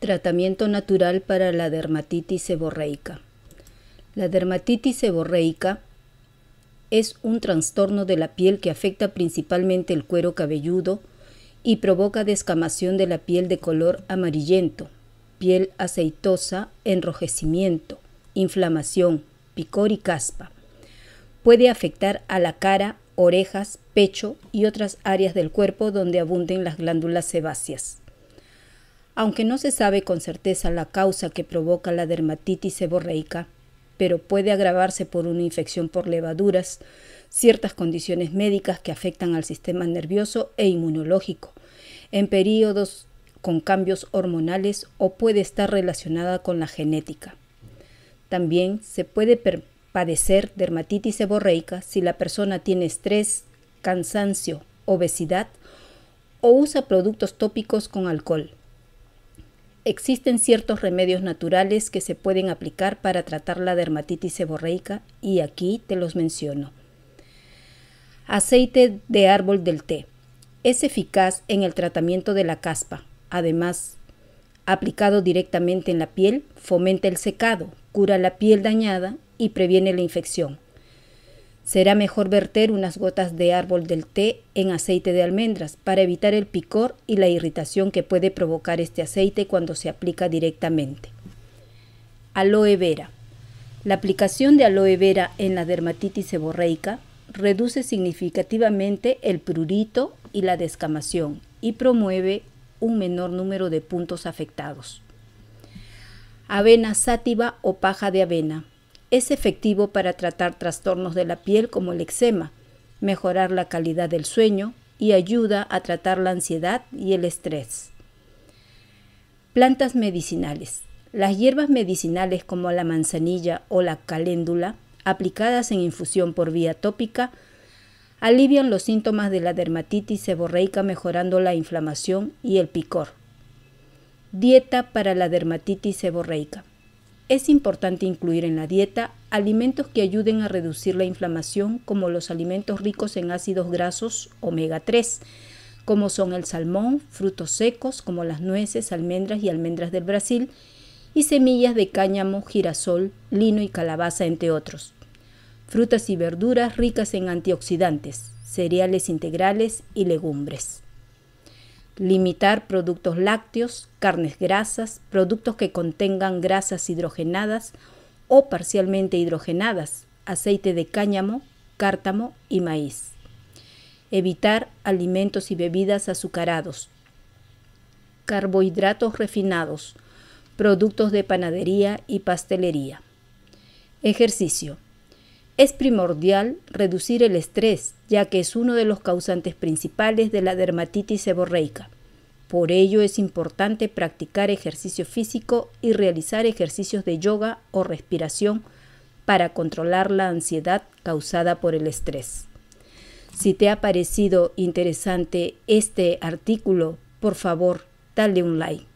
Tratamiento natural para la dermatitis seborreica. La dermatitis seborreica es un trastorno de la piel que afecta principalmente el cuero cabelludo y provoca descamación de la piel de color amarillento, piel aceitosa, enrojecimiento, inflamación, picor y caspa. Puede afectar a la cara, orejas, pecho y otras áreas del cuerpo donde abunden las glándulas sebáceas. Aunque no se sabe con certeza la causa que provoca la dermatitis seborreica, pero puede agravarse por una infección por levaduras, ciertas condiciones médicas que afectan al sistema nervioso e inmunológico, en periodos con cambios hormonales o puede estar relacionada con la genética. También se puede padecer dermatitis seborreica si la persona tiene estrés, cansancio, obesidad o usa productos tópicos con alcohol. Existen ciertos remedios naturales que se pueden aplicar para tratar la dermatitis seborreica y aquí te los menciono. Aceite de árbol del té. Es eficaz en el tratamiento de la caspa. Además, aplicado directamente en la piel, fomenta el secado, cura la piel dañada y previene la infección. Será mejor verter unas gotas de árbol del té en aceite de almendras para evitar el picor y la irritación que puede provocar este aceite cuando se aplica directamente. Aloe vera. La aplicación de aloe vera en la dermatitis seborreica reduce significativamente el prurito y la descamación y promueve un menor número de puntos afectados. Avena sátiva o paja de avena. Es efectivo para tratar trastornos de la piel como el eczema, mejorar la calidad del sueño y ayuda a tratar la ansiedad y el estrés. Plantas medicinales. Las hierbas medicinales como la manzanilla o la caléndula, aplicadas en infusión por vía tópica, alivian los síntomas de la dermatitis seborreica mejorando la inflamación y el picor. Dieta para la dermatitis seborreica. Es importante incluir en la dieta alimentos que ayuden a reducir la inflamación, como los alimentos ricos en ácidos grasos omega 3, como son el salmón, frutos secos como las nueces, almendras y almendras del Brasil, y semillas de cáñamo, girasol, lino y calabaza, entre otros. Frutas y verduras ricas en antioxidantes, cereales integrales y legumbres. Limitar productos lácteos, carnes grasas, productos que contengan grasas hidrogenadas o parcialmente hidrogenadas, aceite de cáñamo, cártamo y maíz. Evitar alimentos y bebidas azucarados, carbohidratos refinados, productos de panadería y pastelería. Ejercicio. Es primordial reducir el estrés, ya que es uno de los causantes principales de la dermatitis seborreica. Por ello es importante practicar ejercicio físico y realizar ejercicios de yoga o respiración para controlar la ansiedad causada por el estrés. Si te ha parecido interesante este artículo, por favor, dale un like.